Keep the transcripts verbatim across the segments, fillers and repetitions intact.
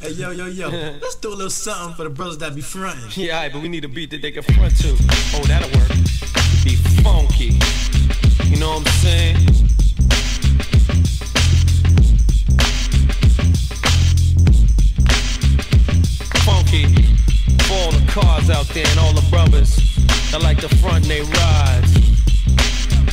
Hey, yo, yo, yo, let's do a little something for the brothers that be frontin'. Yeah, all right, but we need a beat that they can front to. Oh, that'll work. Be funky. You know what I'm saying? Funky. For all the cars out there and all the brothers that like to front and they rides.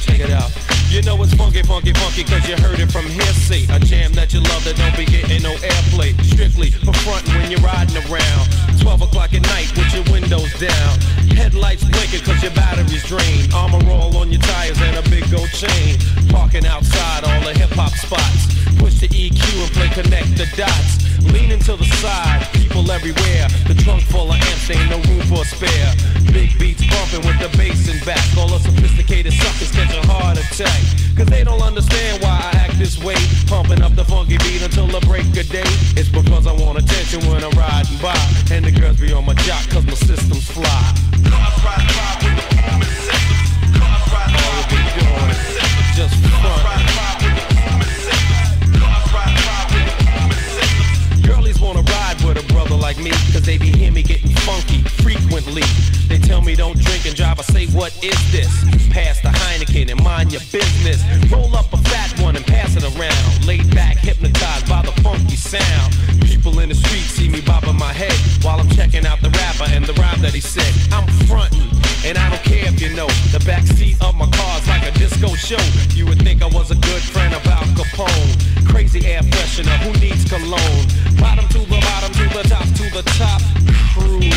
Check it out. You know it's funky, funky, funky, cause you heard it from hearsay. A jam that you love that don't be getting no airplay. Strictly for frontin' when you're riding around twelve o'clock at night with your windows down. Headlights blinking cause your battery's drained. Armor roll on your tires and a big gold chain. Parking outside all the hip-hop spots. Push the E Q and play connect the dots. Leaning to the side, people everywhere. The trunk full of amps, ain't no room for a spare. Big beats bumping with the bass and back. All the sophisticated suckers catch a heart attack. Cause they don't understand why I act this way. Pumping up the funky beat until the break of day. It's because I want attention when I'm riding by. And the girls be on my jock cause my system's fly. Cars ride by with the arm and systems. Cars ride by with the arm and systems. Just fun. Cars ride with the arm and systems. Cars ride by with the arm and systems. Girlies wanna ride with a brother like me. Cause they be hear me getting funky frequently. They tell me don't drink and drive. I say what is this? Pass the Heineken and mind your business. Roll up a fat one and pass it around. Laid back, hypnotized by the funky sound. People in the street see me bobbing my head while I'm checking out the rapper and the rhyme that he said. I'm frontin' and I don't care if you know. The backseat of my car's like a disco show. You would think I was a good friend of Al Capone. Crazy air freshener, who needs cologne? Bottom to the bottom, to the top, to the top. Cruise.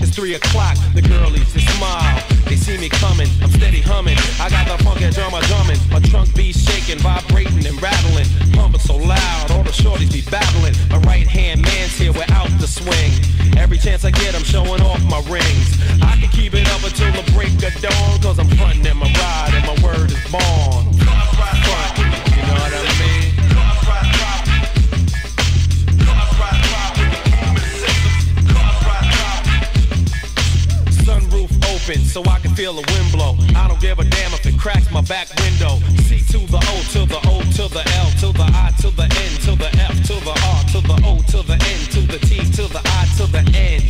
It's three o'clock, the girlies, they smile. They see me coming, I'm steady humming. I got the funky drama drumming. My trunk be shaking, vibrating and rattling. Pumping so loud, all the shorties be battling. My right-hand man's here without the swing. Every chance I get, I'm showing off my rings. I can keep it up until the break of dawn. Cause I'm frontin' in my ride and my word is born. Front, you know what I mean? So I can feel the wind blow. I don't give a damn if it cracks my back window. C to the O to the O to the L to the I to the N to the F to the R to the O to the N to the T to the I to the N.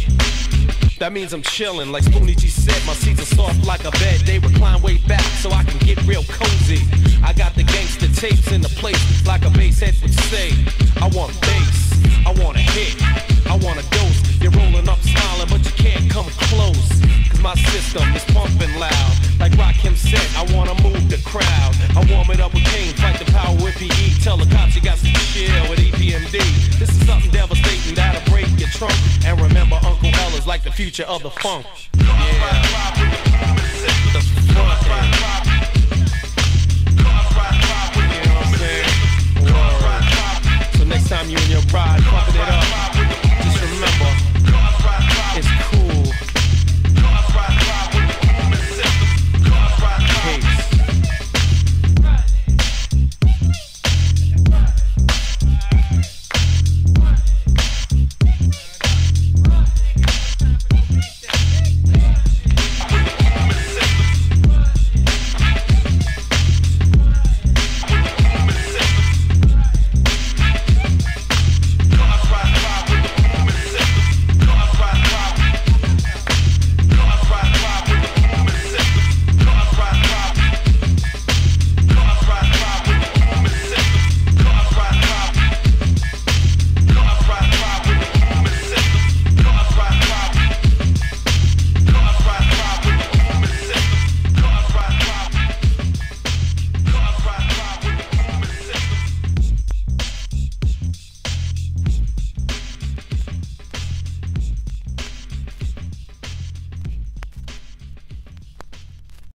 That means I'm chillin', like Spoonie G said. My seats are soft like a bed. They recline way back so I can get real cozy. I got the gangster tapes in the place like a bass head would say. I want bass, I want a hit, I want a dose. You're rolling up smiling but you can't come close. My system is pumping loud. Like Rakim said, I wanna move the crowd. I warm it up with King, fight the power with P E. Tell the cops you got some chill with E P M D. This is something devastating that'll break your trunk. And remember, Uncle L is like the future of the funk. Yeah. The funk.